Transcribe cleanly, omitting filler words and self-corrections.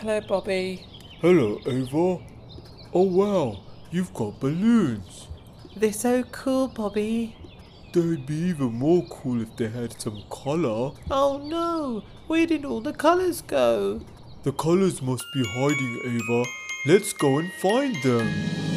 Hello, Bobby. Hello, Ava. Oh, wow, you've got balloons. They're so cool, Bobby. They'd be even more cool if they had some colour. Oh, no. Where did all the colours go? The colours must be hiding, Ava. Let's go and find them.